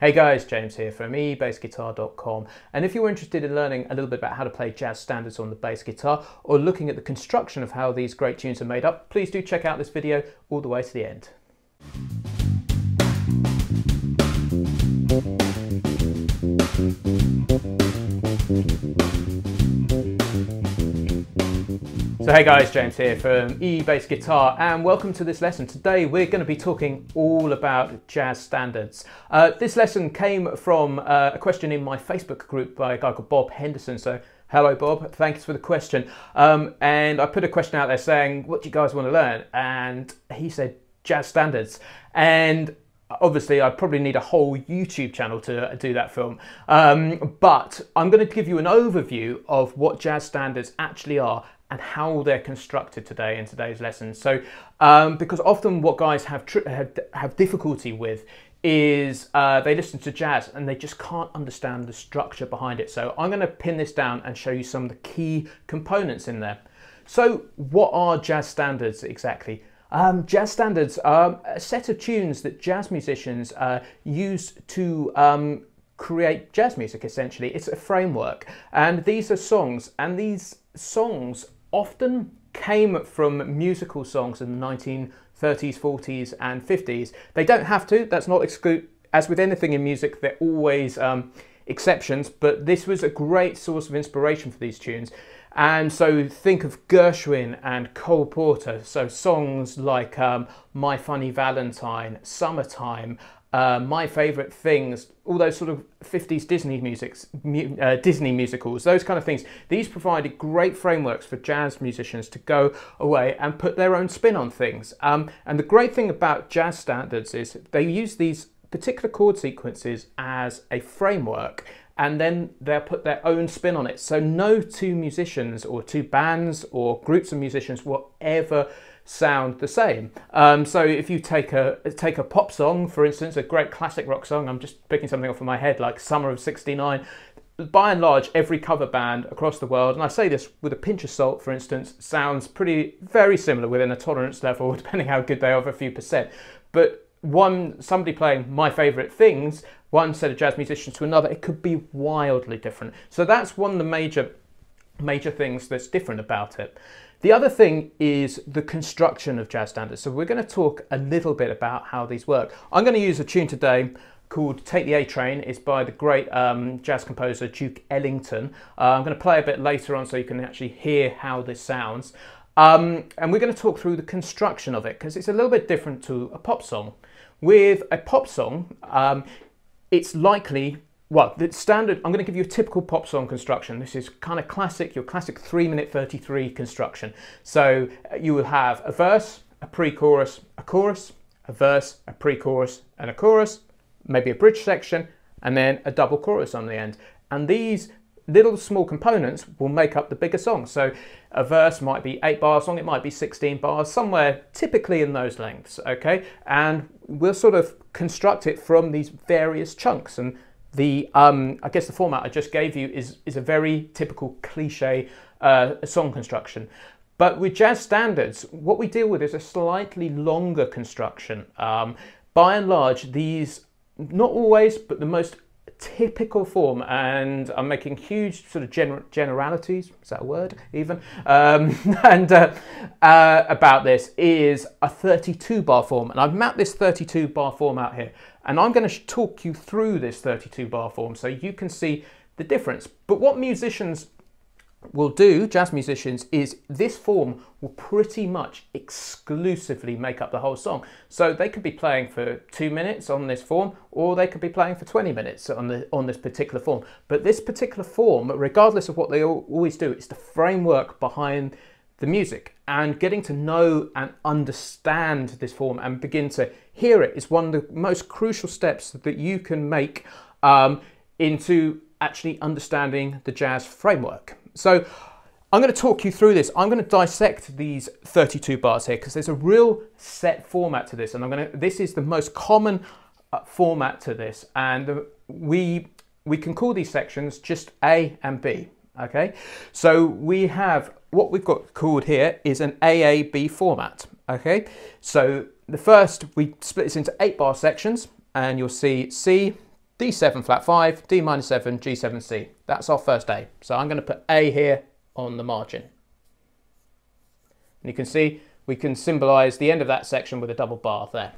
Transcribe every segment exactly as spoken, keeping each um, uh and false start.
Hey guys, James here from e bass guitar dot com, and if you're interested in learning a little bit about how to play jazz standards on the bass guitar or looking at the construction of how these great tunes are made up, please do check out this video all the way to the end. So hey guys, James here from eBassGuitar and welcome to this lesson. Today we're going to be talking all about jazz standards. Uh, this lesson came from uh, a question in my Facebook group by a guy called Bob Henderson. So hello Bob, thanks for the question. Um, and I put a question out there saying, what do you guys want to learn? And he said jazz standards. And obviously, I probably need a whole YouTube channel to do that film, um, but I'm going to give you an overview of what jazz standards actually are and how they're constructed today in today's lesson. So, um, because often what guys have, tr have, have difficulty with is uh, they listen to jazz and they just can't understand the structure behind it. So I'm going to pin this down and show you some of the key components in there. So what are jazz standards exactly? Um, jazz standards are a set of tunes that jazz musicians uh, use to um, create jazz music, essentially. It's a framework. And these are songs, and these songs often came from musical songs in the nineteen thirties, forties and fifties. They don't have to, that's not exclusive. As with anything in music, they're always um, exceptions, but this was a great source of inspiration for these tunes. And so think of Gershwin and Cole Porter, so songs like um, My Funny Valentine, Summertime, uh, My Favourite Things, all those sort of fifties Disney musics, uh, Disney musicals, those kind of things. These provided great frameworks for jazz musicians to go away and put their own spin on things. Um, and the great thing about jazz standards is they use these particular chord sequences as a framework, and then they'll put their own spin on it. So no two musicians or two bands or groups of musicians will ever sound the same. Um, so if you take a take a pop song, for instance, a great classic rock song, I'm just picking something off of my head, like Summer of sixty-nine, by and large, every cover band across the world, and I say this with a pinch of salt, for instance, sounds pretty, very similar within a tolerance level, depending how good they are for a few percent. But one, somebody playing My Favourite Things, one set of jazz musicians to another, it could be wildly different. So that's one of the major, major things that's different about it. The other thing is the construction of jazz standards. So we're going to talk a little bit about how these work. I'm going to use a tune today called Take The A Train. It's by the great um, jazz composer Duke Ellington. Uh, I'm going to play a bit later on so you can actually hear how this sounds. Um, and we're going to talk through the construction of it because it's a little bit different to a pop song. With a pop song, um, it's likely, well, the standard, I'm going to give you a typical pop song construction. This is kind of classic, your classic three minute thirty-three construction. So you will have a verse, a pre-chorus, a chorus, a verse, a pre-chorus and a chorus, maybe a bridge section, and then a double chorus on the end. And these little small components will make up the bigger song. So a verse might be eight bars long, it might be sixteen bars, somewhere typically in those lengths, okay? And we'll sort of construct it from these various chunks. And the, um, I guess the format I just gave you is, is a very typical cliche uh, song construction. But with jazz standards, what we deal with is a slightly longer construction. Um, by and large, these, not always, but the most typical form, and I'm making huge sort of gener generalities, is that a word even, um, and uh, uh, about this, is a thirty-two bar form. And I've mapped this thirty-two bar form out here, and I'm going to talk you through this thirty-two bar form so you can see the difference. But what musicians will do, jazz musicians, is this form will pretty much exclusively make up the whole song. So they could be playing for two minutes on this form, or they could be playing for twenty minutes on the on this particular form. But this particular form, regardless of what they all, always do, it's the framework behind the music. And getting to know and understand this form and begin to hear it is one of the most crucial steps that you can make um, into actually understanding the jazz framework. So I'm going to talk you through this. I'm going to dissect these thirty-two bars here because there's a real set format to this, and I'm going to, this is the most common uh, format to this, and we we can call these sections just A and B, okay? So we have, what we've got called here is an A A B format, okay? So the first, we split this into eight bar sections, and you'll see C, D seven flat five, D minor seven, G seven C. That's our first A. So I'm going to put A here on the margin. And you can see we can symbolise the end of that section with a double bar there.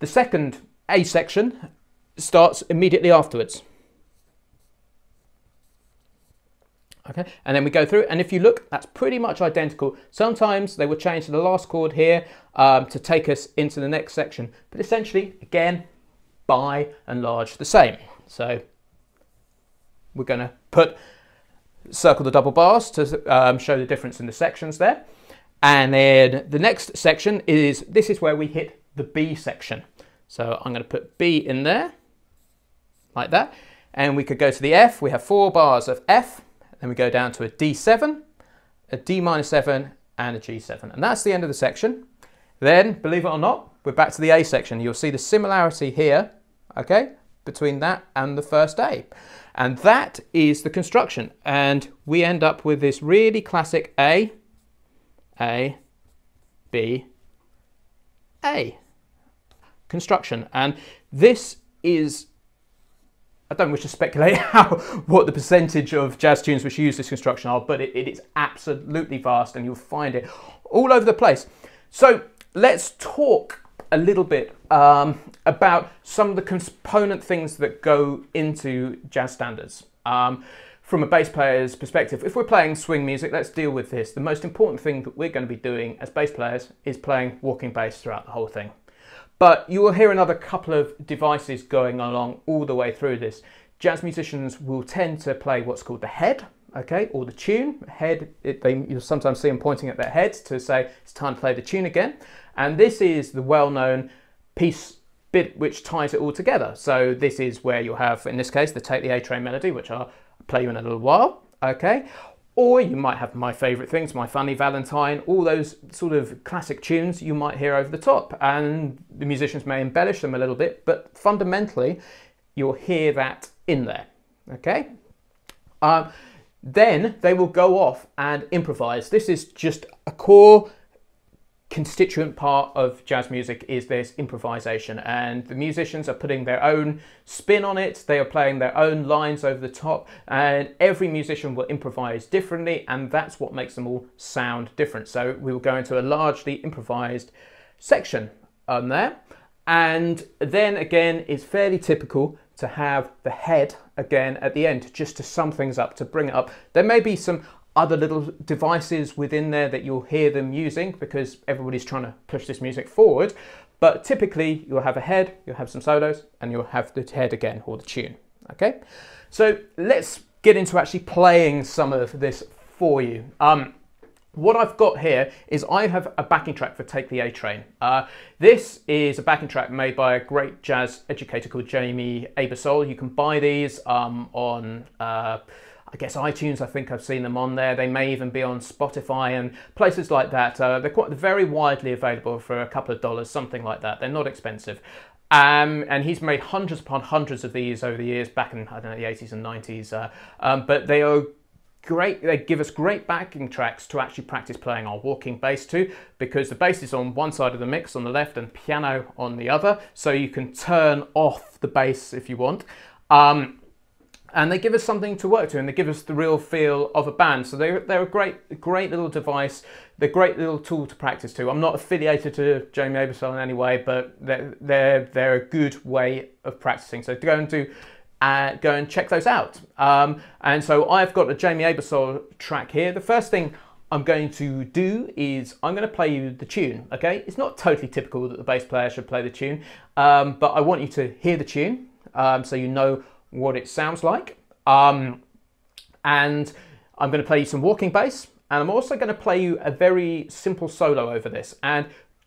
The second A section starts immediately afterwards. Okay, and then we go through, and if you look, that's pretty much identical. Sometimes they will change to the last chord here um, to take us into the next section, but essentially, again, by and large the same. So we're going to put circle the double bars to um, show the difference in the sections there, and then the next section is this is where we hit the B section. So I'm going to put B in there like that, and we could go to the F. We have four bars of F. Then we go down to a D seven, a D minor seven, and a G seven. And that's the end of the section. Then, believe it or not, we're back to the A section. You'll see the similarity here, okay, between that and the first A. And that is the construction. And we end up with this really classic A, A, B, A construction. And this is... I don't wish to speculate how, what the percentage of jazz tunes which use this construction are, but it, it is absolutely vast and you'll find it all over the place. So let's talk a little bit um, about some of the component things that go into jazz standards. Um, from a bass player's perspective, if we're playing swing music, let's deal with this. The most important thing that we're going to be doing as bass players is playing walking bass throughout the whole thing. But you will hear another couple of devices going along all the way through this. Jazz musicians will tend to play what's called the head, okay, or the tune. Head, it, they, you'll sometimes see them pointing at their heads to say it's time to play the tune again. And this is the well-known piece bit which ties it all together. So this is where you'll have, in this case, the Take The A Train melody, which I'll play you in a little while, okay. Or you might have My Favourite Things, My Funny Valentine, all those sort of classic tunes you might hear over the top, and the musicians may embellish them a little bit, but fundamentally you'll hear that in there, okay? Um, then they will go off and improvise. This is just a core constituent part of jazz music, is this improvisation, and the musicians are putting their own spin on it. They are playing their own lines over the top, and every musician will improvise differently, and that's what makes them all sound different. So we will go into a largely improvised section on there, and then again it's fairly typical to have the head again at the end just to sum things up, to bring it up. There may be some other little devices within there that you'll hear them using because everybody's trying to push this music forward, but typically you'll have a head, you'll have some solos, and you'll have the head again, or the tune, okay? So let's get into actually playing some of this for you. Um, what I've got here is I have a backing track for Take The A Train. Uh, this is a backing track made by a great jazz educator called Jamey Aebersold. You can buy these um, on... Uh, I guess iTunes, I think I've seen them on there. They may even be on Spotify and places like that. Uh, they're quite they're very widely available for a couple of dollars, something like that. They're not expensive. Um, and he's made hundreds upon hundreds of these over the years, back in, I don't know, the eighties and nineties. Uh, um, but they are great. They give us great backing tracks to actually practice playing our walking bass to, because the bass is on one side of the mix on the left and piano on the other. So you can turn off the bass if you want. Um, And they give us something to work to, and they give us the real feel of a band. So they're, they're a great, great little device. They're a great little tool to practice to. I'm not affiliated to Jamey Aebersold in any way, but they're, they're, they're a good way of practicing. So go and, do, uh, go and check those out. Um, and so I've got a Jamey Aebersold track here. The first thing I'm going to do is I'm going to play you the tune, okay? It's not totally typical that the bass player should play the tune, um, but I want you to hear the tune um, so you know what it sounds like, um, and I'm going to play you some walking bass, and I'm also going to play you a very simple solo over this. And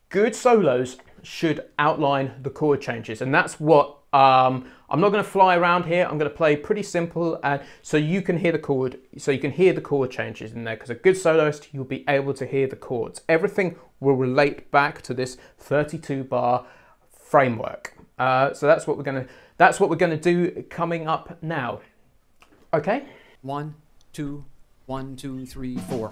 good solos should outline the chord changes, and that's what um, I'm not going to fly around here. I'm going to play pretty simple, and so you can hear the chord, so you can hear the chord changes in there. Because a good soloist, you'll be able to hear the chords. Everything will relate back to this thirty-two bar framework. Uh, so that's what we're going to. That's what we're going to do coming up now. Okay? One, two, one, two, three, four.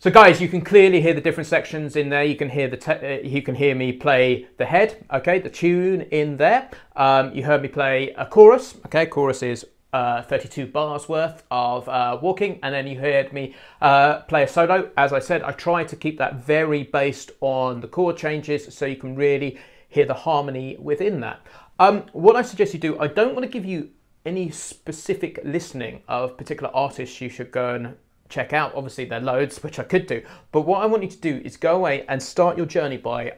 So guys, you can clearly hear the different sections in there. You can hear the te you can hear me play the head, okay, the tune in there. Um, you heard me play a chorus, okay, chorus is uh, thirty-two bars worth of uh, walking, and then you heard me uh, play a solo. As I said, I try to keep that very based on the chord changes so you can really hear the harmony within that. Um, what I suggest you do, I don't want to give you any specific listening of particular artists you should go and check out. Obviously there are loads, which I could do, but what I want you to do is go away and start your journey by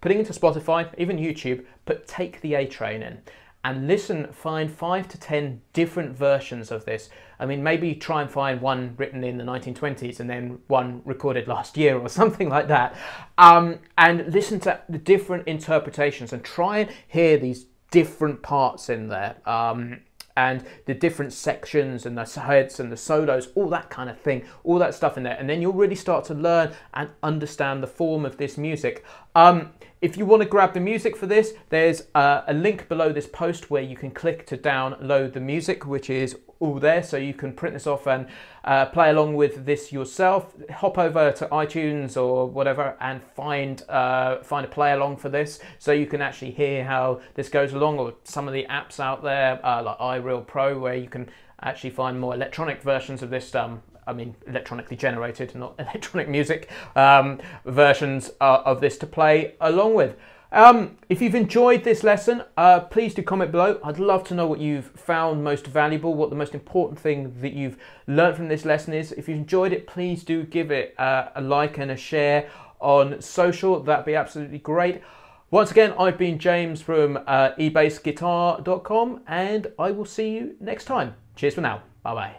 putting into Spotify, even YouTube, put Take The A Train in and listen, find five to ten different versions of this. I mean, maybe try and find one written in the nineteen twenties and then one recorded last year or something like that, um, and listen to the different interpretations and try and hear these different parts in there. Um, and the different sections and the heads and the solos, all that kind of thing, all that stuff in there. And then you'll really start to learn and understand the form of this music. Um, if you want to grab the music for this, there's uh, a link below this post where you can click to download the music, which is all there, so you can print this off and uh, play along with this yourself. Hop over to iTunes or whatever and find, uh, find a play along for this, so you can actually hear how this goes along, or some of the apps out there uh, like iReal Pro, where you can actually find more electronic versions of this, um, I mean electronically generated, not electronic music, um, versions uh, of this to play along with. Um, if you've enjoyed this lesson, uh, please do comment below. I'd love to know what you've found most valuable, what the most important thing that you've learned from this lesson is. If you've enjoyed it, please do give it uh, a like and a share on social. That'd be absolutely great. Once again, I've been James from uh, e bass guitar dot com, and I will see you next time. Cheers for now. Bye-bye.